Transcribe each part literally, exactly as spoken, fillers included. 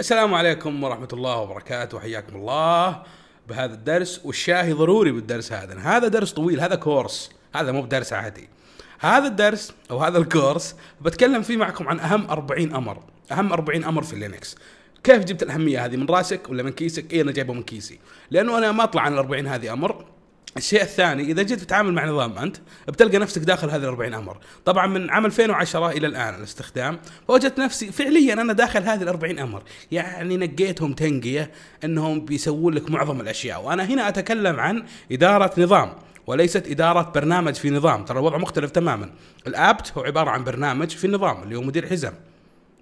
السلام عليكم ورحمة الله وبركاته، وحياكم الله بهذا الدرس. والشاهي ضروري بالدرس هذا، هذا درس طويل، هذا كورس، هذا مو بدرس عادي. هذا الدرس أو هذا الكورس بتكلم فيه معكم عن أهم أربعين أمر، أهم أربعين أمر في اللينكس. كيف جبت الأهمية هذه؟ من راسك ولا من كيسك؟ إيه، أنا جايبه من كيسي، لأنه أنا ما أطلع عن الأربعين هذه أمر. الشيء الثاني، إذا جيت تتعامل مع نظام أنت بتلقى نفسك داخل هذه الأربعين أمر. طبعا من عام ألفين وعشرة إلى الآن الاستخدام، وجدت نفسي فعليا أنا داخل هذه الأربعين أمر، يعني نقيتهم تنقية أنهم بيسوون لك معظم الأشياء. وأنا هنا أتكلم عن إدارة نظام وليست إدارة برنامج في نظام، ترى الوضع مختلف تماما. الآبت هو عبارة عن برنامج في النظام اللي هو مدير حزم،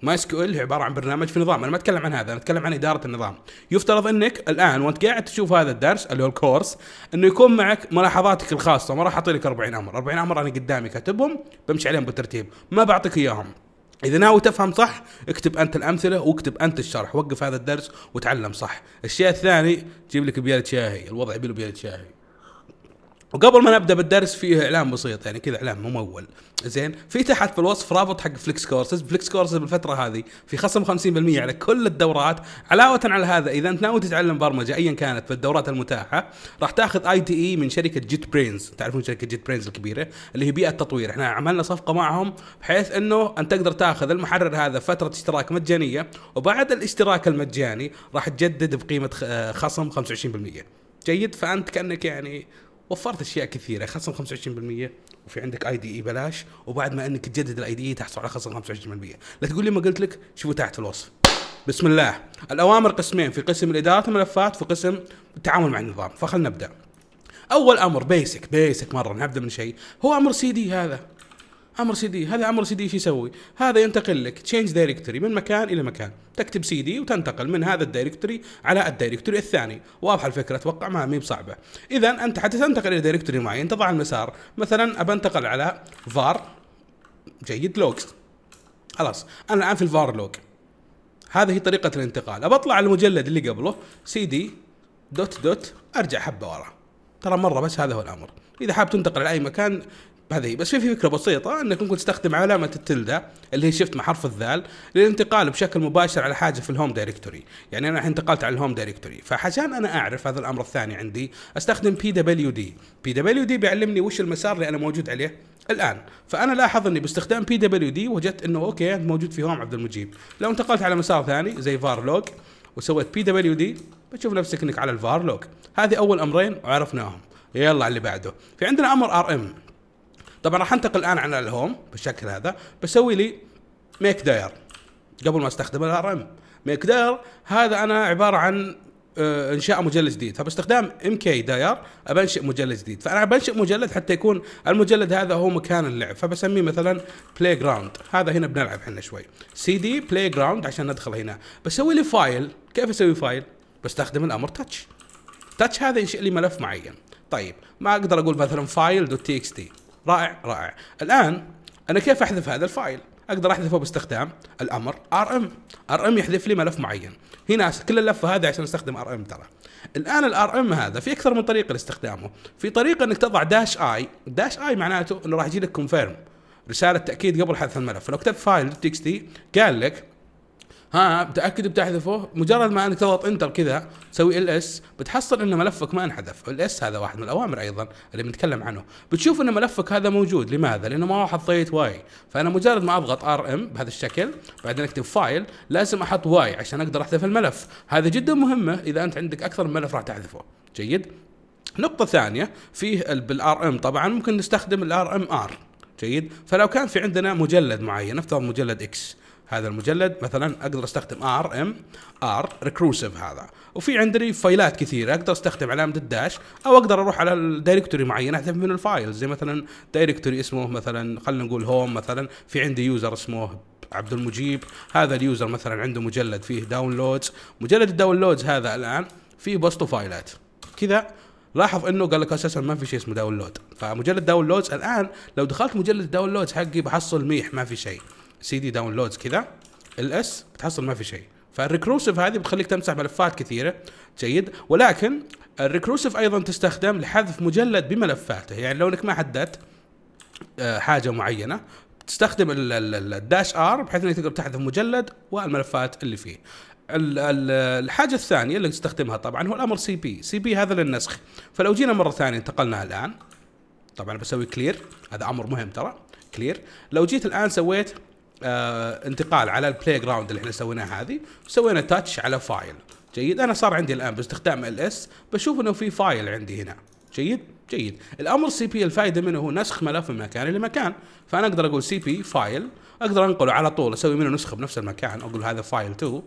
ماي اس كيو ال هي عباره عن برنامج في نظام. انا ما اتكلم عن هذا، انا اتكلم عن اداره النظام. يفترض انك الان وانت قاعد تشوف هذا الدرس اللي هو الكورس انه يكون معك ملاحظاتك الخاصه. ما راح اعطي لك أربعين امر، أربعين امر انا قدامي كاتبهم بمشي عليهم بالترتيب، ما بعطيك اياهم. اذا ناوي تفهم صح اكتب انت الامثله واكتب انت الشرح، وقف هذا الدرس وتعلم صح. الشيء الثاني، جيب لك بياله شاهي، الوضع بيله بياله شاهي. وقبل ما نبدا بالدرس فيه اعلان بسيط، يعني كذا اعلان ممول. زين، في تحت في الوصف رابط حق فليكس كورسز. فليكس كورسز بالفتره هذه في خصم خمسين بالمئة على كل الدورات. علاوه على هذا، اذا انت ناوي تتعلم برمجه ايا كانت في الدورات المتاحه، راح تاخذ اي تي اي من شركه جيت برينز. تعرفون شركه جيت برينز الكبيره اللي هي بيئه تطوير، احنا عملنا صفقه معهم بحيث انه انت تقدر تاخذ المحرر هذا فتره اشتراك مجانيه، وبعد الاشتراك المجاني راح تجدد بقيمه خصم خمسة وعشرين بالمئة. جيد، فانت كانك يعني وفرت اشياء كثيره، خصم خمسة وعشرين بالمئة، وفي عندك اي دي اي بلاش، وبعد ما انك تجدد الاي دي اي تحصل على خصم خمسة وعشرين بالمئة. لا تقول لي ما قلت لك، شوفوا تحت في الوصف. بسم الله. الاوامر قسمين، في قسم الاداره الملفات، في قسم التعامل مع النظام. فخلنا نبدا. اول امر بيسك، بيسك مره، نبدا من شيء هو امر سي دي. هذا امر سي دي، هذا امر سي دي. شو يسوي هذا؟ ينتقل لك تشينج دايركتوري من مكان الى مكان، تكتب سي دي وتنتقل من هذا الدايركتوري على الدايركتوري الثاني. واضحه الفكره؟ اتوقع ما هي بصعبه. اذا انت حتى تنتقل الى دايركتوري معين تضع المسار، مثلا ابى انتقل على فار، جيد، لوكس، خلاص انا الان في الفار لوك. هذه هي طريقه الانتقال. ابى اطلع على المجلد اللي قبله، سي دي دوت دوت، ارجع حبه ورا. ترى مره بس هذا هو الامر. اذا حاب تنتقل لاي مكان هذه بس. في في فكره بسيطه انك ممكن تستخدم علامه التلده اللي هي شفت مع حرف الذال للانتقال بشكل مباشر على حاجه في الهوم دايركتوري. يعني انا الحين انتقلت على الهوم دايركتوري، فعشان انا اعرف هذا الامر الثاني عندي استخدم بي دبليو دي. بي دبليو دي بيعلمني وش المسار اللي انا موجود عليه الان. فانا لاحظ اني باستخدام بي دبليو دي وجدت انه اوكي انت موجود في هوم عبد المجيب. لو انتقلت على مسار ثاني زي فار لوك وسويت بي دبليو دي بتشوف نفسك انك على الفار لوك. هذه اول امرين وعرفناهم. يلا اللي بعده، في عندنا امر ار ام. طبعا راح انتقل الان على الهوم بالشكل هذا، بسوي لي ميك داير قبل ما استخدم الار ام. ميك داير هذا انا عباره عن انشاء مجلد جديد، فباستخدام ام كي داير ابنشئ مجلد جديد. فانا بنشئ مجلد حتى يكون المجلد هذا هو مكان اللعب، فبسميه مثلا بلاي جراوند. هذا هنا بنلعب احنا شوي، سي دي بلاي جراوند عشان ندخل هنا. بسوي لي فايل. كيف اسوي فايل؟ بستخدم الامر تاتش. تاتش هذا ينشئ لي ملف معين. طيب ما اقدر اقول مثلا فايل دوت تي اكس تي. رائع رائع. الآن أنا كيف أحذف هذا الفايل؟ أقدر أحذفه باستخدام الأمر آر إم. آر إم يحذف لي ملف معين. هنا كل اللفة هذا عشان أستخدم آر إم. ترى الآن الآر إم هذا في أكثر من طريقة لاستخدامه. في طريقة أنك تضع داش آي. داش آي معناته أنه راح يجي لك كونفيرم، رسالة تأكيد قبل حذف الملف. فلو كتبت فايل تكست قال لك ها بتأكد بتحذفه. مجرد ما انك تضغط انتر كذا تسوي ال اس بتحصل ان ملفك ما انحذف. ال اس هذا واحد من الاوامر ايضا اللي بنتكلم عنه. بتشوف ان ملفك هذا موجود. لماذا؟ لانه ما حطيت واي. فانا مجرد ما اضغط ار ام بهذا الشكل بعدين اكتب فايل لازم احط واي عشان اقدر احذف الملف. هذا جدا مهمه اذا انت عندك اكثر من ملف راح تحذفه. جيد. نقطه ثانيه فيه بالار ام. طبعا ممكن نستخدم الار ام ار. جيد. فلو كان في عندنا مجلد معين، نفترض مجلد اكس، هذا المجلد مثلا اقدر استخدم ار ام ار ريكروسيف هذا. وفي عندي فايلات كثيره اقدر استخدم علامه الداش، او اقدر اروح على الدايركتوري معين احذف منه الفايل. زي مثلا دايركتوري اسمه مثلا خلينا نقول هوم مثلا، في عندي يوزر اسمه عبد المجيب. هذا اليوزر مثلا عنده مجلد فيه داونلودز. مجلد الداونلودز هذا الان فيه بسطه فايلات كذا. لاحظ انه قال لك اساسا ما في شيء اسمه داونلود. فمجلد داونلودز الان لو دخلت مجلد داونلودز حقي بحصل ميح ما في شيء. سي دي داونلودز كذا الاس بتحصل ما في شيء. فالريكروسيف هذه بتخليك تمسح ملفات كثيره. جيد. ولكن الريكروسيف ايضا تستخدم لحذف مجلد بملفاته. يعني لو انك ما حددت حاجه معينه تستخدم الداش ار بحيث انك تقدر تحذف مجلد والملفات اللي فيه. الحاجة الثانية اللي نستخدمها طبعا هو الأمر سي بي. سي بي هذا للنسخ، فلو جينا مرة ثانية انتقلنا الآن، طبعا بسوي كلير، هذا أمر مهم ترى كلير. لو جيت الآن سويت آه انتقال على البلاي جراوند اللي احنا سويناه هذه، سوينا تاتش على فايل، جيد. أنا صار عندي الآن باستخدام ال اس بشوف إنه في فايل عندي هنا، جيد جيد. الأمر سي بي الفائدة منه هو نسخ ملف من مكان لمكان، فأنا أقدر أقول سي بي فايل، أقدر أنقله على طول، أسوي منه نسخة بنفس المكان، أقول هذا فايل تو.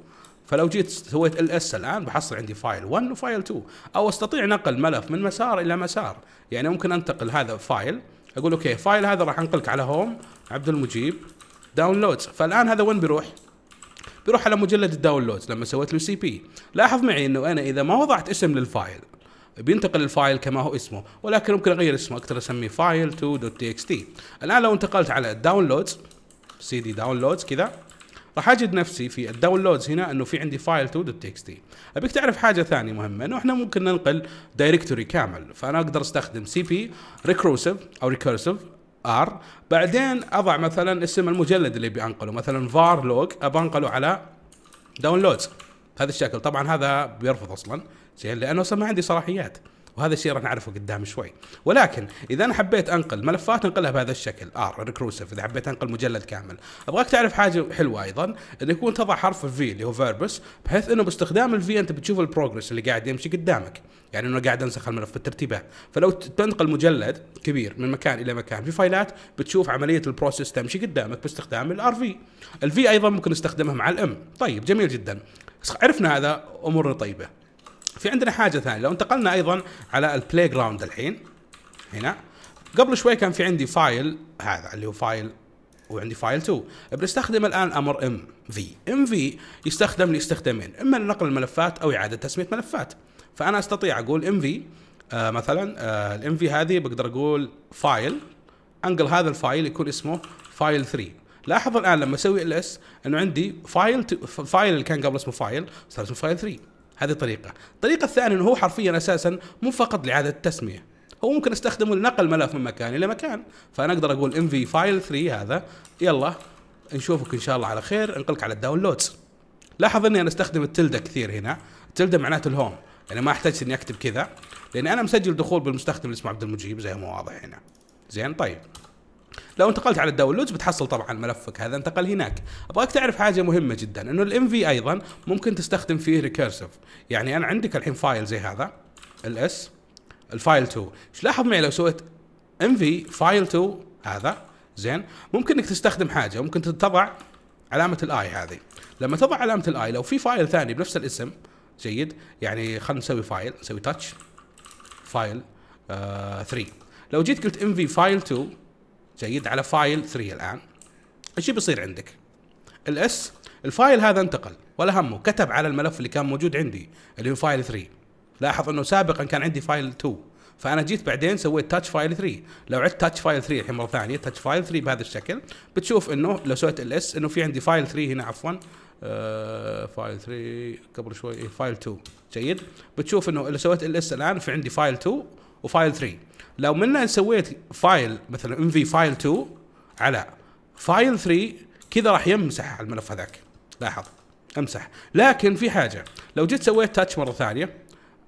فلو جيت سويت ال اس الان بحصل عندي فايل واحد وفايل اثنين، او استطيع نقل ملف من مسار الى مسار. يعني ممكن انتقل هذا فايل، اقول اوكي فايل هذا راح انقلك على هوم عبد المجيب داونلودز، فالان هذا وين بيروح؟ بيروح على مجلد الداونلودز لما سويت له سي بي. لاحظ معي انه انا اذا ما وضعت اسم للفايل بينتقل الفايل كما هو اسمه، ولكن ممكن اغير اسمه، اقدر اسميه فايل تو دوت تي إكس تي. الان لو انتقلت على الداونلودز سي دي داونلودز كذا، راح اجد نفسي في الداونلودز هنا انه في عندي فايل تو دوت تي إكس تي. ابيك تعرف حاجه ثانيه مهمه، انه احنا ممكن ننقل دايركتوري كامل، فانا اقدر استخدم سي بي ريكورسيف او ريكورسيف ار، بعدين اضع مثلا اسم المجلد اللي بانقله، مثلا فار لوج ابنقله على داونلودز بهذا الشكل. طبعا هذا بيرفض اصلا، زين، لانه اصلا ما عندي صلاحيات، وهذا الشيء راح نعرفه قدام شوي. ولكن اذا انا حبيت انقل ملفات انقلها بهذا الشكل ار ريكروسيف، اذا حبيت انقل مجلد كامل. ابغاك تعرف حاجه حلوه ايضا، انه يكون تضع حرف الفي اللي هو فيربس، بحيث انه باستخدام الفي انت بتشوف البروجرس اللي قاعد يمشي قدامك، يعني انه قاعد انسخ الملف بالترتيبه. فلو تنقل مجلد كبير من مكان الى مكان في فايلات، بتشوف عمليه البروسيس تمشي قدامك باستخدام الار في. الفي ايضا ممكن نستخدمها مع الام. طيب جميل جدا، عرفنا هذا، امورنا طيبه. في عندنا حاجة ثانية، لو انتقلنا أيضا على البلاي جراوند الحين هنا، قبل شوي كان في عندي فايل هذا اللي هو فايل وعندي فايل اثنين، بنستخدم الآن أمر ام في. ام في يستخدم لاستخدامين، إما لنقل الملفات أو إعادة تسمية ملفات. فأنا أستطيع أقول ام في آه مثلا آه الام في هذه بقدر أقول فايل، أنقل هذا الفايل يكون اسمه فايل ثلاثة. لاحظ الآن لما أسوي ال اس إنه عندي فايل فايل اللي كان قبل اسمه فايل صار اسمه فايل ثلاثة. هذه طريقة. الطريقة الثانية انه هو حرفيا اساسا مو فقط لإعادة التسمية، هو ممكن استخدمه لنقل ملف من مكان الى مكان. فانا اقدر اقول ام في فايل ثلاثة هذا، يلا نشوفك ان شاء الله على خير، انقلك على الداونلودز. لاحظ اني انا استخدم التلدة كثير هنا، التلدة معناته الهوم، يعني ما احتاج اني اكتب كذا، لان انا مسجل دخول بالمستخدم اللي اسمه عبد المجيب زي ما واضح هنا. زين طيب، لو انتقلت على الداونلودز بتحصل طبعا ملفك هذا انتقل هناك. ابغاك تعرف حاجه مهمه جدا، انه الام في ايضا ممكن تستخدم فيه ريكيرسيف. يعني انا عندك الحين فايل زي هذا الاس الفايل اثنين، لاحظ معي لو سويت ام في فايل اثنين هذا، زين، ممكن انك تستخدم حاجه، ممكن تضع علامه الاي هذه. لما تضع علامه الاي لو في فايل ثاني بنفس الاسم، جيد، يعني خلينا نسوي فايل، نسوي تاتش فايل آه ثلاثة. لو جيت قلت ام في فايل اثنين، جيد، على فايل ثلاثة، الآن ايش بيصير عندك؟ الاس الفايل هذا انتقل، ولا همه، كتب على الملف اللي كان موجود عندي اللي هو فايل ثلاثة. لاحظ انه سابقا كان عندي فايل اثنين، فانا جيت بعدين سويت تاتش فايل ثلاثة. لو عدت تاتش فايل ثلاثة الحين مرة ثانية، تاتش فايل ثلاثة بهذا الشكل، بتشوف انه لو سويت الاس انه في عندي فايل ثلاثة هنا، عفوا آه فايل ثلاثة قبل شوي، إيه فايل اثنين، جيد. بتشوف انه لو سويت الاس الآن في عندي فايل اثنين وفايل ثلاثة. لو منا سويت فايل مثلا ام في فايل اثنين على فايل ثلاثة كذا راح يمسح الملف هذاك، لاحظ امسح. لكن في حاجه، لو جيت سويت تاتش مره ثانيه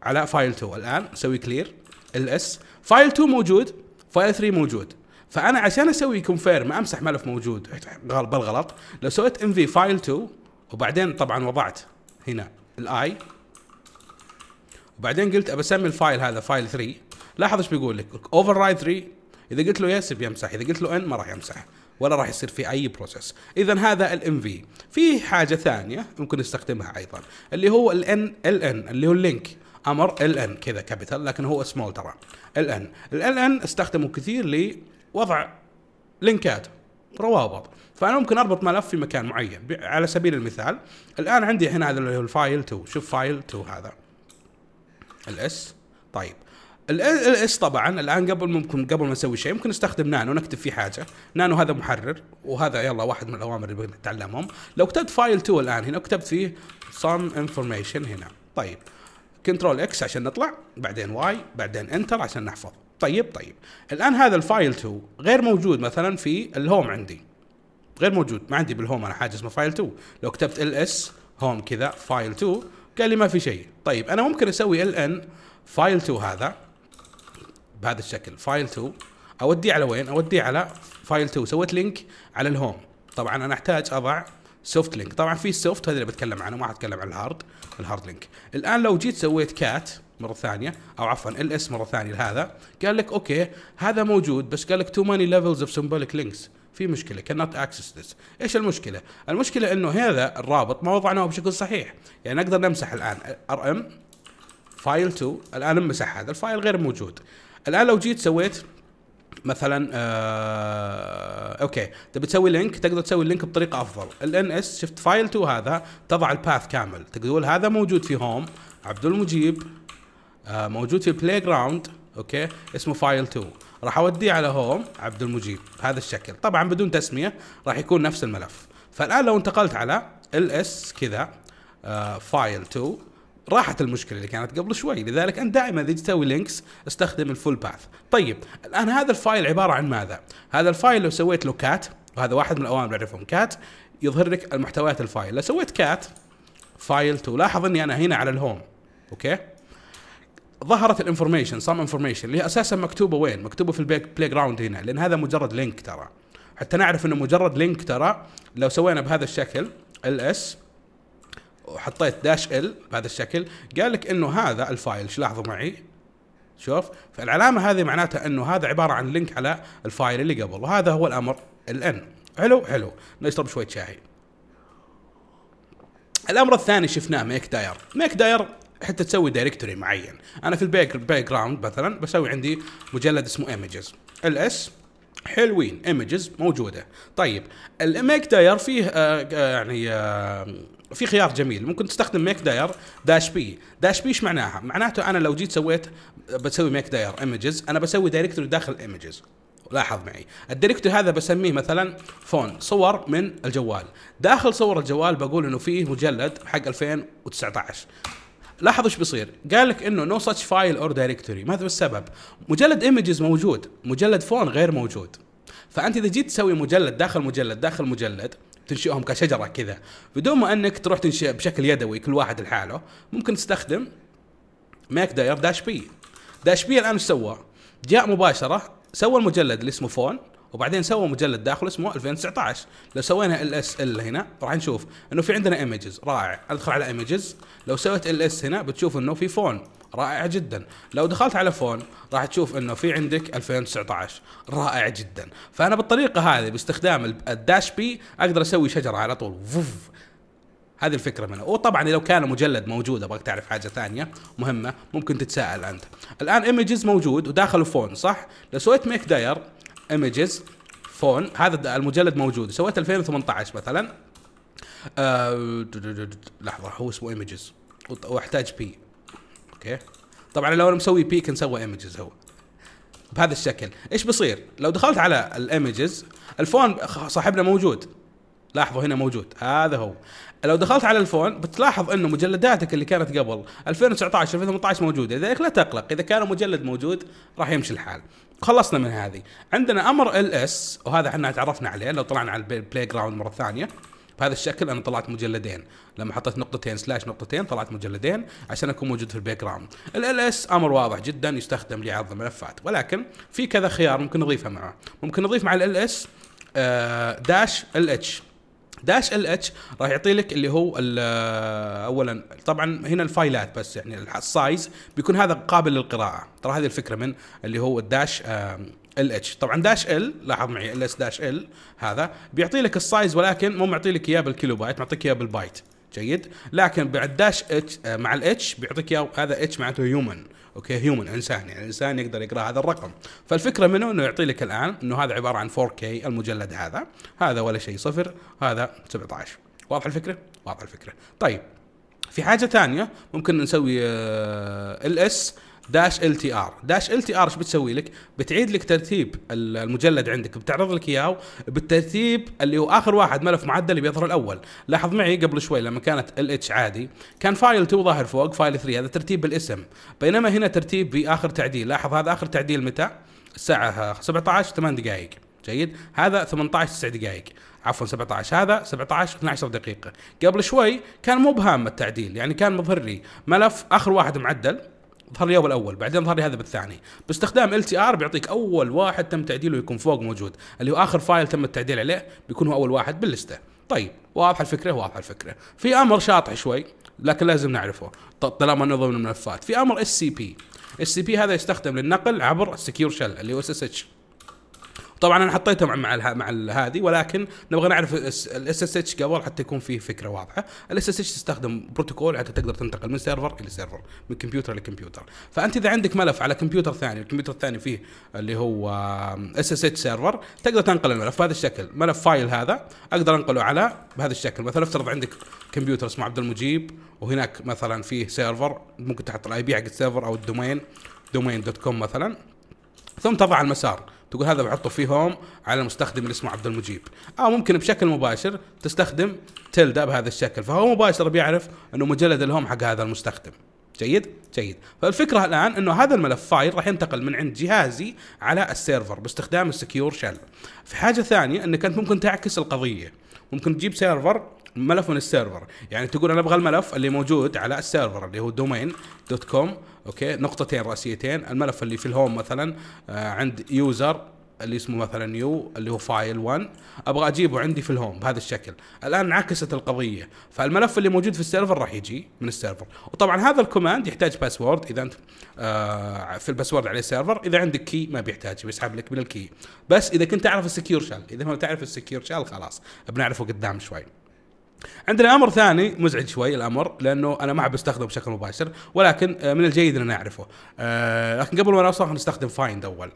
على فايل اثنين الان، اسوي كلير الاس، فايل اثنين موجود، فايل ثلاثة موجود، فانا عشان اسوي كونفيرم امسح ملف موجود بالغلط، لو سويت ام في فايل اثنين وبعدين طبعا وضعت هنا الاي، وبعدين قلت أبسمي الفايل هذا فايل ثلاثة، لاحظ ايش بيقول لك، اوفر رايت ثلاثة. اذا قلت له يس بيمسح، اذا قلت له ان ما راح يمسح، ولا راح يصير في اي بروسيس. اذا هذا الام في. في حاجه ثانيه ممكن نستخدمها ايضا، اللي هو الان الان اللي هو اللينك، امر الان كذا كابيتال، لكن هو سمول ترى. الان الان استخدمه كثير لوضع لينكات روابط، فانا ممكن اربط ملف في مكان معين. على سبيل المثال الان عندي هنا هذا اللي هو الفايل اثنين، شوف فايل اثنين هذا الاس. طيب الاس طبعا الان قبل ممكن قبل ما نسوي شيء ممكن نستخدم نانو، نكتب فيه حاجه. نانو هذا محرر، وهذا يلا واحد من الاوامر اللي بنتعلمهم. لو كتبت فايل اثنين الان هنا وكتبت فيه some information هنا، طيب كنترول اكس عشان نطلع، بعدين واي، بعدين انتر عشان نحفظ. طيب طيب الان هذا الفايل اثنين غير موجود مثلا في الهوم، عندي غير موجود، ما عندي بالهوم انا حاجه اسمها فايل اثنين. لو كتبت ls هوم كذا فايل اثنين، قال لي ما في شيء. طيب انا ممكن اسوي الان فايل اثنين هذا بهذا الشكل، فايل اثنين اوديه على وين؟ اوديه على فايل اثنين، سويت لينك على الهوم. طبعا انا احتاج اضع سوفت لينك، طبعا في السوفت هذا اللي بتكلم عنه، ما هتكلم عن الهارد، الهارد لينك. الان لو جيت سويت كات مره ثانيه او عفوا ال اس مره ثانيه لهذا، قال لك اوكي هذا موجود، بس قال لك تو ماني ليفلز اوف سمبوليك لينكس، في مشكله cannot access this. ايش المشكله؟ المشكله انه هذا الرابط ما وضعناه بشكل صحيح، يعني نقدر نمسح الان ار ام فايل اثنين، الان امسح هذا الفايل غير موجود. الان لو جيت سويت مثلا آه اوكي تبي تسوي لينك، تقدر تسوي اللينك بطريقه افضل. الان اس شفت فايل اثنين هذا تضع الباث كامل، تقول هذا موجود في هوم عبد المجيب، آه موجود في بلاي جراوند، اوكي اسمه فايل اثنين، راح اوديه على هوم عبد المجيب بهذا الشكل، طبعا بدون تسميه راح يكون نفس الملف. فالان لو انتقلت على ال اس كذا آه فايل اثنين راحت المشكله اللي كانت قبل شوي. لذلك انت دائما اذا تسوي لينكس استخدم الفول باث. طيب الان هذا الفايل عباره عن ماذا؟ هذا الفايل لو سويت له كات، وهذا واحد من الاوامر نعرفهم كات، يظهر لك المحتويات الفايل. لو سويت كات فايل اثنين، لاحظ اني انا هنا على الهوم، اوكي ظهرت الانفورميشن صام انفورميشن اللي هي اساسا مكتوبه وين؟ مكتوبه في البلاي جراوند هنا، لان هذا مجرد لينك ترى، حتى نعرف انه مجرد لينك ترى. لو سوينا بهذا الشكل ال اس وحطيت داش ال بهذا الشكل، قال لك انه هذا الفايل، لاحظوا معي شوف، فالعلامه هذه معناتها انه هذا عباره عن لينك على الفايل اللي قبل، وهذا هو الامر الان. حلو حلو، نشرب شويه شاي. الامر الثاني شفناه ميك داير، ميك داير حتى تسوي دايركتوري معين. انا في الباك جراوند مثلا بسوي عندي مجلد اسمه ايمجز، ال اس حلوين ايمجز موجوده. طيب الميك داير فيه آه يعني آه في خيار جميل، ممكن تستخدم ميك داير داش بي. داش بي ايش معناها؟ معناته انا لو جيت سويت بتسوي ميك داير ايمجز، انا بسوي دايركتوري داخل ايمجز. لاحظ معي الدايركتوري هذا بسميه مثلا فون صور من الجوال، داخل صور الجوال بقول انه فيه مجلد حق ألفين وتسعة عشر. لاحظوا ايش بيصير، قال لك انه نو ساتش فايل اور دايركتوري. ماذا السبب؟ مجلد ايمجز موجود، مجلد فون غير موجود. فانت اذا جيت تسوي مجلد داخل مجلد داخل مجلد تنشئهم كشجره كذا بدون ما انك تروح تنشئ بشكل يدوي كل واحد لحاله، ممكن تستخدم ميك داير داش بي. داش بي الان ايش سوى؟ جاء مباشره سوى المجلد اللي اسمه فون، وبعدين سوى مجلد داخله اسمه ألفين وتسعة عشر. لو سوينا ال اس ال هنا راح نشوف انه في عندنا ايمجز، رائع. ادخل على ايمجز، لو سويت ال اس هنا بتشوف انه في فون، رائع جدا. لو دخلت على فون راح تشوف انه في عندك ألفين وتسعة عشر، رائع جدا. فانا بالطريقه هذه باستخدام الداش بي اقدر اسوي شجره على طول، فوف. هذه الفكره منها. وطبعا لو كان مجلد موجود، ابغاك تعرف حاجه ثانيه مهمه ممكن تتساءل انت، الان ايمجز موجود وداخله فون صح؟ لو سويت ميك داير ايمجز فون، هذا المجلد موجود، سويت ألفين وثمانية عشر مثلا أه... لحظه هو اسمه ايمجز واحتاج بي، اوكي طبعا لو انا مسوي بي كنسوي ايمجز هو بهذا الشكل. ايش بصير؟ لو دخلت على الايمجز الفون صاحبنا موجود، لاحظوا هنا موجود هذا هو. لو دخلت على الفون بتلاحظ انه مجلداتك اللي كانت قبل ألفين وتسعة عشر ألفين وثمانية عشر موجوده، لذلك لا تقلق اذا كان مجلد موجود راح يمشي الحال. خلصنا من هذه. عندنا امر ال اس وهذا احنا تعرفنا عليه. لو طلعنا على البلاي جراوند مره ثانيه بهذا الشكل، انا طلعت مجلدين لما حطيت نقطتين سلاش نقطتين طلعت مجلدين عشان اكون موجود في الباك جراوند. ال اس امر واضح جدا يستخدم لعرض الملفات، ولكن في كذا خيار ممكن نضيفه معه. ممكن نضيف مع ال اس داش ال اتش. داش ال اتش راح يعطي لك اللي هو اولا طبعا هنا الفايلات، بس يعني السايز بيكون هذا قابل للقراءه. ترى هذه الفكره من اللي هو الداش ال اتش. طبعا داش ال لاحظ معي ال اس داش ال هذا بيعطي لك السايز، ولكن مو معطي لك اياه بالكيلو بايت، معطيك اياه بالبايت، جيد. لكن بعد داش اتش مع الاتش بيعطيك اياه، هذا اتش معناته هيومن، اوكي هيومن انسان، يعني الانسان يقدر يقرا هذا الرقم. فالفكره منه انه يعطي لك الان انه هذا عباره عن فور كي المجلد هذا، هذا ولا شيء صفر، هذا سبعة عشر. واضح الفكره؟ واضح الفكره. طيب في حاجه ثانيه ممكن نسوي ال اس داش ال تي ار. داش ال تي ار ايش بتسوي لك؟ بتعيد لك ترتيب المجلد عندك، بتعرض لك اياه بالترتيب اللي هو اخر واحد ملف معدل اللي بيظهر الاول. لاحظ معي قبل شوي لما كانت ال اتش عادي كان فايل اثنين ظاهر فوق فايل ثلاثة، هذا ترتيب بالاسم، بينما هنا ترتيب باخر تعديل. لاحظ هذا اخر تعديل متى؟ الساعه سبعة عشر ثمانية دقائق، جيد. هذا ثمانية عشر تسعة دقائق. عفوا سبعة عشر، هذا سبعة عشر اثنا عشر دقيقة. قبل شوي كان مو بهام التعديل، يعني كان مظهر لي ملف آخر واحد معدل، ظهر لي أول أول بعدين ظهر لي هذا بالثاني. باستخدام إل تي آر بيعطيك أول واحد تم تعديله يكون فوق موجود، اللي هو آخر فايل تم التعديل عليه بيكون هو أول واحد باللستة. طيب واضح الفكرة؟ واضح الفكرة. في أمر شاطح شوي لكن لازم نعرفه طالما أنه ضمن الملفات، في أمر إس سي بي. إس سي بي هذا يستخدم للنقل عبر سكيور شل اللي هو اس اس اتش. طبعا انا حطيته مع مع, مع هذه، ولكن نبغى نعرف الاس اس اتش قبل حتى يكون فيه فكره واضحه. الاس اس اتش تستخدم بروتوكول حتى تقدر تنتقل من سيرفر الى سيرفر، من كمبيوتر لكمبيوتر. فانت اذا عندك ملف على كمبيوتر ثاني، الكمبيوتر الثاني فيه اللي هو اس اس اتش سيرفر، تقدر تنقل الملف بهذا الشكل. ملف فايل هذا اقدر انقله على بهذا الشكل. مثلا افترض عندك كمبيوتر اسمه عبد المجيب، وهناك مثلا فيه سيرفر، ممكن تحط الاي بي حق السيرفر او الدومين دومين دوت كوم مثلا، ثم تضع المسار، تقول هذا بحطه فيه هوم على المستخدم اللي اسمه عبد المجيب. او ممكن بشكل مباشر تستخدم تلدا بهذا الشكل، فهو مباشر بيعرف انه مجلد الهوم حق هذا المستخدم. جيد جيد. فالفكره الان انه هذا الملف فايل راح ينتقل من عند جهازي على السيرفر باستخدام السكيور شل. في حاجه ثانيه انك انت ممكن تعكس القضيه، ممكن تجيب سيرفر ملف من السيرفر، يعني تقول انا ابغى الملف اللي موجود على السيرفر اللي هو دومين دوت كوم، اوكي، نقطتين رئيسيتين، الملف اللي في الهوم مثلا عند يوزر اللي اسمه مثلا يو اللي هو فايل واحد، ابغى اجيبه عندي في الهوم بهذا الشكل. الان عكست القضيه، فالملف اللي موجود في السيرفر راح يجي من السيرفر. وطبعا هذا الكوماند يحتاج باسورد، اذا انت آه في الباسورد على السيرفر. اذا عندك كي ما بيحتاج، بيسحب لك من الكي. بس اذا كنت تعرف السكيور شال، اذا ما تعرف السكيور شال خلاص بنعرفه قدام شوي. عندنا امر ثاني مزعج شوي الامر، لانه انا ما بستخدمه بشكل مباشر، ولكن من الجيد ان نعرفه. أه لكن قبل ما نوصل نستخدم فايند اول.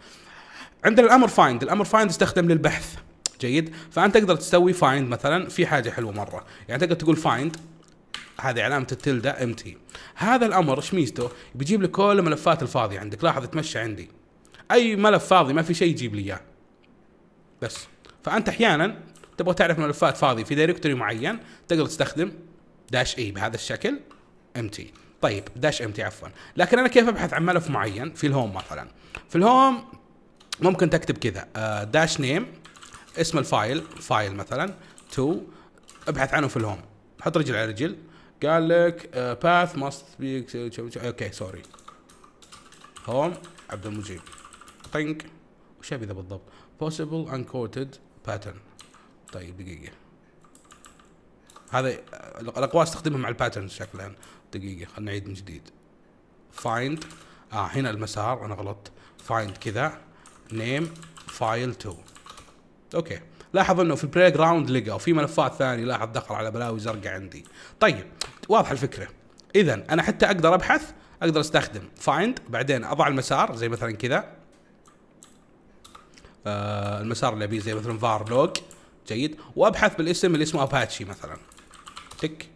عندنا الامر فايند، الامر فايند يستخدم للبحث. جيد. فانت تقدر تسوي فايند مثلا في حاجه حلوه مره، يعني تقدر تقول فايند، هذه علامه التلدا ام تي. هذا الامر ايش ميزته؟ بيجيب لك كل الملفات الفاضيه عندك. لاحظ تمشى عندي اي ملف فاضي ما في شيء يجيب لي اياه، بس فانت احيانا تبغى تعرف ملفات فاضي في دايركتوري معين، تقدر تستخدم داش اي بهذا الشكل ام تي. طيب داش ام تي عفوا. لكن انا كيف ابحث عن ملف معين في الهوم مثلا؟ في الهوم ممكن تكتب كذا داش نيم، اسم الفايل، فايل مثلا تو، ابحث عنه في الهوم، حط رجل على رجل، قال لك باث ماست بي، اوكي سوري، هوم عبد المجيب، طنق. وش ابي ذا بالضبط؟ possible unquoted pattern. طيب دقيقة، هذا الأقواس استخدمها مع الباترن شكلا. دقيقة خلنا نعيد من جديد. find آه هنا المسار أنا غلطت. find كذا name file two. أوكي لاحظ إنه في البلاي جراوند لقى وفي ملفات ثانية، لاحظ دخل على بلاوي زرقاء عندي. طيب واضح الفكرة. إذا أنا حتى أقدر أبحث، أقدر أستخدم find بعدين أضع المسار زي مثلا كذا، آه المسار اللي أبيه زي مثلا var log. جيد. وابحث بالاسم اللي اسمه اباتشي مثلا، تك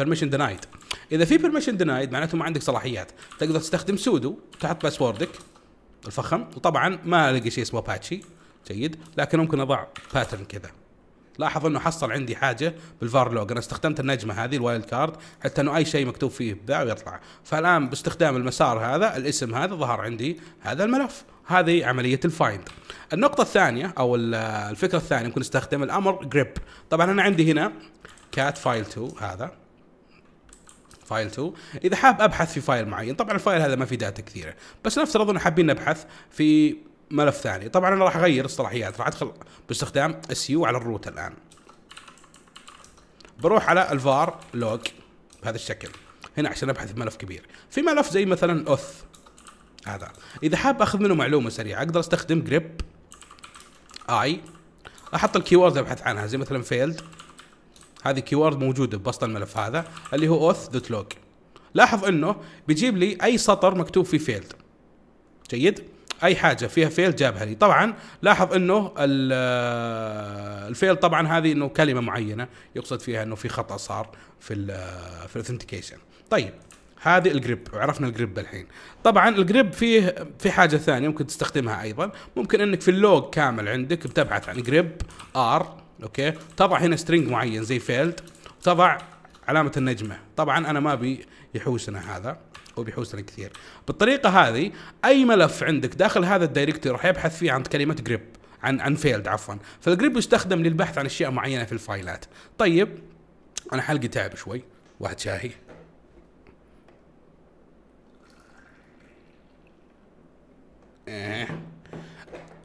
permission denied. اذا في permission denied معناته ما عندك صلاحيات. تقدر تستخدم سودو، تحط باسوردك الفخم، وطبعا ما لقي شيء اسمه اباتشي. جيد. لكن ممكن اضع باترن كذا. لاحظ انه حصل عندي حاجه بالفار لوج، انا استخدمت النجمه هذه الوايلد كارد حتى انه اي شيء مكتوب فيه ابداع ويطلع. فالان باستخدام المسار هذا، الاسم هذا، ظهر عندي هذا الملف. هذه عمليه الفايند. النقطه الثانيه او الفكره الثانيه، ممكن نستخدم الامر grep. طبعا انا عندي هنا كات فايل تو، هذا فايل اثنين. اذا حاب ابحث في فايل معين، طبعا الفايل هذا ما في داتا كثيره، بس نفترض ان حابين نبحث في ملف ثاني. طبعا انا راح اغير الصلاحيات، راح ادخل باستخدام اس يو على الروت. الان بروح على الفار لوج بهذا الشكل هنا عشان ابحث بملف كبير. في ملف زي مثلا اوث، هذا اذا حاب اخذ منه معلومه سريعه اقدر استخدم grep اي، احط الكيورد اللي ابحث عنها زي مثلا failed. هذه كيورد موجوده بوسط الملف هذا اللي هو اوث دوت لوج. لاحظ انه بيجيب لي اي سطر مكتوب فيه failed. جيد. اي حاجه فيها فيل جابها لي. طبعا لاحظ انه الفيل طبعا هذه انه كلمه معينه يقصد فيها انه في خطا صار في ال في الاثنتيكيشن. طيب هذه الجريب، وعرفنا الجريب الحين. طبعا الجريب فيه في حاجه ثانيه ممكن تستخدمها ايضا. ممكن انك في اللوج كامل عندك بتبحث عن جريب ار، اوكي، تضع هنا سترينج معين زي فيلد، تضع علامه النجمه. طبعا انا ما بي يحوسنا هذا وبيحوسنا كثير. بالطريقه هذه اي ملف عندك داخل هذا الدايركتوري راح يبحث فيه عن كلمه grep. عن عن فيلد عفوا. فالجريب يستخدم للبحث عن اشياء معينه في الفايلات. طيب انا حلقي تعب شوي، واحد شاهي.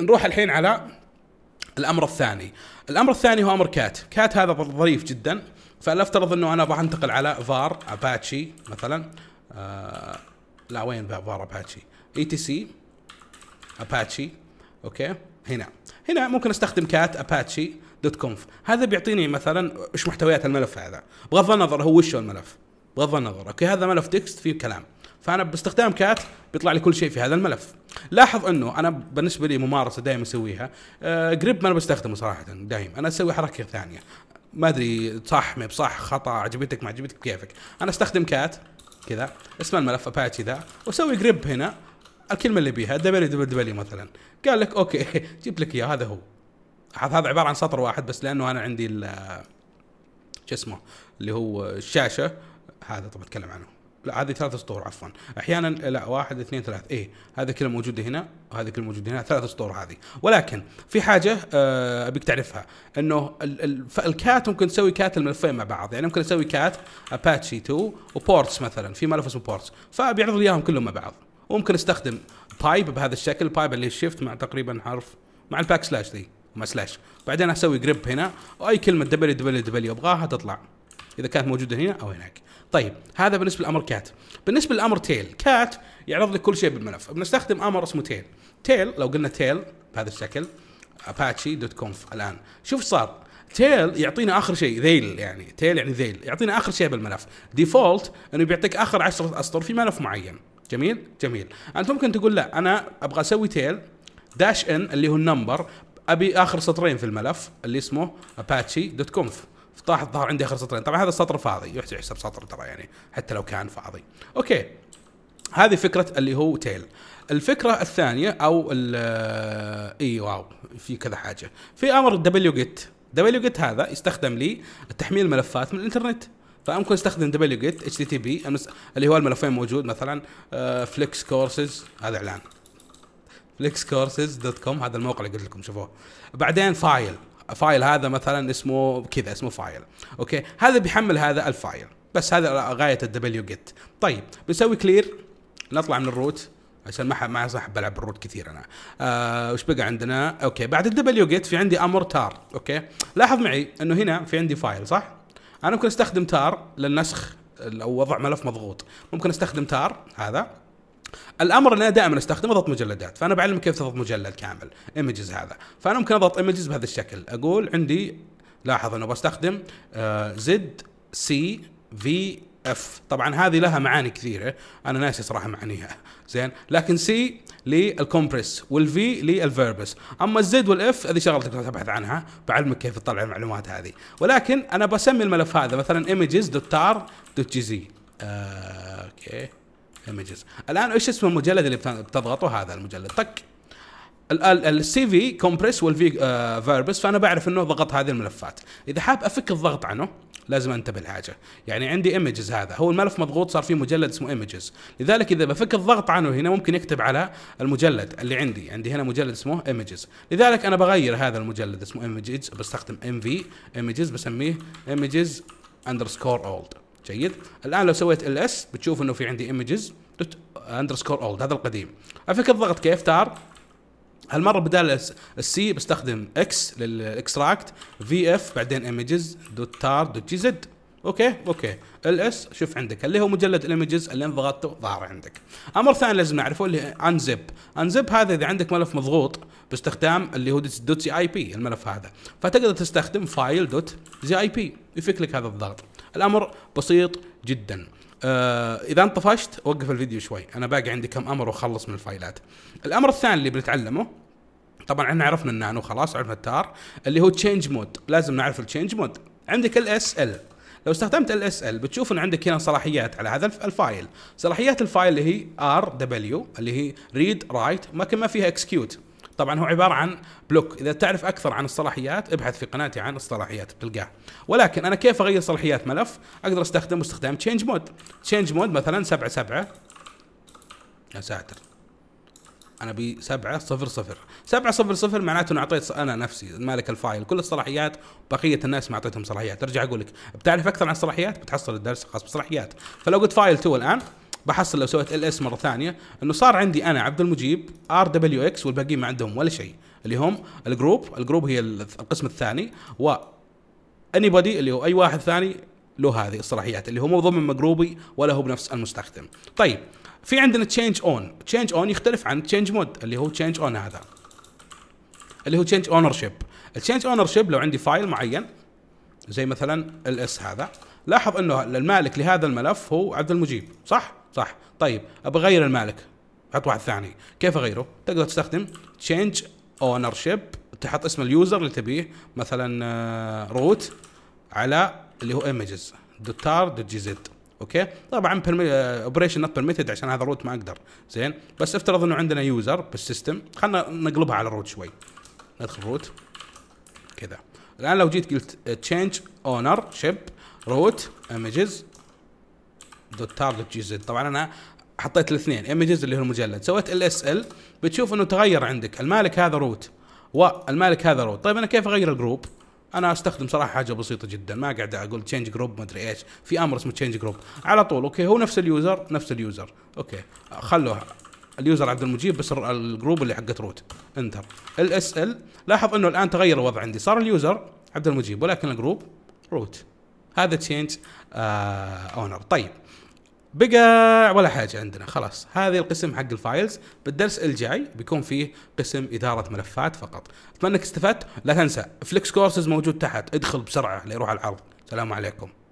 نروح الحين على الامر الثاني. الامر الثاني هو امر كات. كات هذا ظريف جدا، فلنفترض انه انا راح انتقل على var apache مثلا آه لا وين var apache etc apache. اوكي هنا هنا ممكن استخدم cat apache دوت كونف. هذا بيعطيني مثلا ايش محتويات الملف هذا، بغض النظر هو وش الملف، بغض النظر. اوكي هذا ملف تكست فيه كلام، فانا باستخدام كات بيطلع لي كل شيء في هذا الملف. لاحظ انه انا بالنسبه لي ممارسه دائما اسويها آه grep، ما انا بستخدمه صراحه دائما، انا اسوي حركه ثانيه ما ادري صح ما بصح خطا، عجبتك ما عجبتك كيفك. انا استخدم كات كذا اسم الملف apache ذا واسوي grep هنا الكلمه اللي بيها دبليو دبليو دبليو مثلا، قال لك اوكي جيب لك اياه. هذا هو، هذا عباره عن سطر واحد بس، لانه انا عندي شو اسمه اللي هو الشاشه هذا طبعا اتكلم عنه، لا هذه ثلاث سطور عفوا احيانا، لا واحد اثنين ثلاث اي، هذا كله موجود هنا وهذا كله موجود هنا، ثلاث سطور هذه. ولكن في حاجه ابيك تعرفها، انه الكات ممكن تسوي كات الملفين مع بعض، يعني ممكن اسوي كات apache تو وبورتس مثلا، في ملف اسمه بورتس فبيعرض لي اياهم كلهم مع بعض. وممكن استخدم بايب بهذا الشكل، بايب اللي شيفت مع تقريبا حرف مع الباك سلاش دي مع سلاش، بعدين اسوي grep هنا واي كلمه دبليو دبليو دبليو ابغاها تطلع اذا كانت موجوده هنا او هناك. طيب هذا بالنسبه للامر كات. بالنسبه للامر تيل، كات يعرض لي كل شيء بالملف. بنستخدم امر اسمه تيل. تيل لو قلنا تيل بهذا الشكل apache دوت كونف، الان شوف صار تيل يعطينا اخر شيء، ذيل يعني تيل يعني ذيل، يعطينا اخر شيء بالملف. ديفولت انه بيعطيك اخر عشرة اسطر في ملف معين. جميل جميل. انت ممكن تقول لا انا ابغى اسوي تيل داش ان اللي هو النمبر، ابي اخر سطرين في الملف اللي اسمه apache دوت كونف، طاح الظهر عندي اخر سطرين. طبعا هذا السطر فاضي يحسب سطر ترى، يعني حتى لو كان فاضي. اوكي هذه فكره اللي هو تيل. الفكره الثانيه او اي واو في كذا حاجه، في امر دبليو جيت. دبليو جيت هذا يستخدم لي تحميل ملفات من الانترنت، فامكن استخدم دبليو جيت اتش تي تي بي اللي هو الملفين موجود مثلا فليكس كورسز، هذا اعلان فليكس كورسز دوت كوم، هذا الموقع اللي قلت لكم شوفوه. بعدين فايل، فايل هذا مثلا اسمه كذا، اسمه فايل. اوكي هذا بيحمل هذا الفايل بس، هذا غايه الدبليو جيت. طيب بنسوي كلير، نطلع من الروت عشان ما ما صاحب بلعب بالروت كثير انا. آه وش بقى عندنا؟ اوكي بعد الدبليو جيت في عندي امر تار. اوكي لاحظ معي انه هنا في عندي فايل صح، انا ممكن استخدم تار للنسخ او وضع ملف مضغوط. ممكن استخدم تار، هذا الامر اللي انا دائما استخدمه ضغط مجلدات، فانا بعلم كيف تضغط مجلد كامل ايمجز هذا. فانا ممكن اضغط ايمجز بهذا الشكل، اقول عندي لاحظ انه بستخدم زد سي في اف. طبعا هذه لها معاني كثيره انا ناسي صراحه معانيها زين، لكن سي للكومبريس والفي للفيربس، اما الزد والاف هذه شغلتك تبحث عنها، بعلمك كيف تطلع المعلومات هذه. ولكن انا بسمي الملف هذا مثلا images.tar.gz. اوكي images. الان ايش اسم المجلد اللي بتضغطه؟ هذا المجلد طق السي في كومبريس والفي آه فيربس، فانا بعرف انه ضغط هذه الملفات. اذا حاب افك الضغط عنه لازم انتبه لحاجه، يعني عندي ايمجز هذا هو الملف مضغوط صار فيه مجلد اسمه ايمجز، لذلك اذا بفك الضغط عنه هنا ممكن يكتب على المجلد اللي عندي. عندي هنا مجلد اسمه ايمجز، لذلك انا بغير هذا المجلد اسمه ايمجز، بستخدم ام في ايمجز، بسميه ايمجز اندرسكور اولد. جيد. الان لو سويت ال اس بتشوف انه في عندي ايمجز اندرسكور اولد، هذا القديم. افك الضغط كيف؟ تار. هالمره بدال السي بستخدم اكس للاكستراكت في اف، بعدين ايمجز دوت تار دوت جي زد. اوكي اوكي ال اس شوف عندك اللي هو مجلد الايمجز اللي انضغطته ظهر عندك. امر ثاني لازم نعرفه اللي انزب. انزب هذا اذا عندك ملف مضغوط باستخدام اللي هو دوت سي اي بي الملف هذا، فتقدر تستخدم فايل دوت زي اي بي يفك لك هذا الضغط. الامر بسيط جدا. آه اذا انطفشت وقف الفيديو شوي، انا باقي عندي كم امر وخلص من الفايلات. الامر الثاني اللي بنتعلمه طبعا احنا عرفنا النانو خلاص، عرفنا التار، اللي هو تشينج مود. لازم نعرف التشينج مود. عندك ال اس ال، لو استخدمت ال اس ال بتشوف ان عندك هنا صلاحيات على هذا الفايل. صلاحيات الفايل اللي هي ار دبليو اللي هي ريد رايت، ما كان ما فيها اكسكيوت. طبعا هو عباره عن بلوك. اذا تعرف اكثر عن الصلاحيات ابحث في قناتي عن الصلاحيات بتلقاه. ولكن انا كيف اغير صلاحيات ملف؟ اقدر استخدم باستخدام تشينج مود. تشينج مود مثلا سبعة سبعة يا ساتر، انا ابي سبعة صفر صفر. سبعة صفر صفر معناته انه اعطيت انا نفسي مالك الفايل كل الصلاحيات، بقيه الناس ما اعطيتهم صلاحيات. ارجع اقول لك بتعرف اكثر عن الصلاحيات بتحصل الدرس الخاص بالصلاحيات. فلو قلت فايل تو الان بحصل لو سويت ls مره ثانيه انه صار عندي انا عبد المجيب rwx والباقيين ما عندهم ولا شيء، اللي هم الجروب، الجروب هي القسم الثاني، و anybody اللي هو اي واحد ثاني له هذه الصلاحيات اللي هو مو ضمن مجروبي ولا هو بنفس المستخدم. طيب في عندنا change on. change on يختلف عن change mode اللي هو change on، هذا اللي هو change ownership. change ownership لو عندي فايل معين زي مثلا ls هذا، لاحظ انه المالك لهذا الملف هو عبد المجيب، صح؟ صح. طيب ابغى اغير المالك، احط واحد ثاني، كيف اغيره؟ تقدر تستخدم change ownership، تحط اسم اليوزر اللي تبيه مثلا روت على اللي هو images دوت tar دوت gzip. اوكي طبعا اوبريشن نوت بيرميتد عشان هذا الروت ما اقدر. زين بس افترض انه عندنا يوزر بالسيستم، خلينا نقلبها على الروت شوي، ندخل روت كذا. الان لو جيت قلت change ownership روت images دوت tar دوت gzip، طبعا انا حطيت الاثنين images اللي هو المجلد، سويت lsl بتشوف انه تغير عندك المالك هذا روت والمالك هذا روت. طيب انا كيف اغير الجروب؟ انا استخدم صراحه حاجه بسيطه جدا، ما قاعد اقول تشينج جروب ما ادري ايش، في امر اسمه تشينج جروب على طول. اوكي هو نفس اليوزر، نفس اليوزر اوكي خلوه اليوزر عبد المجيب بس الجروب اللي حقت روت. انتر ال اس ال، لاحظ انه الان تغير الوضع عندي، صار اليوزر عبد المجيب ولكن الجروب روت. هذا تشينج اونر. طيب بقى ولا حاجه عندنا خلاص، هذه القسم حق الفايلز. بالدرس الجاي بيكون فيه قسم اداره ملفات فقط. اتمنى انك استفدت. لا تنسى فليكس كورسز موجود تحت، ادخل بسرعه ليروح على العرض. السلام عليكم.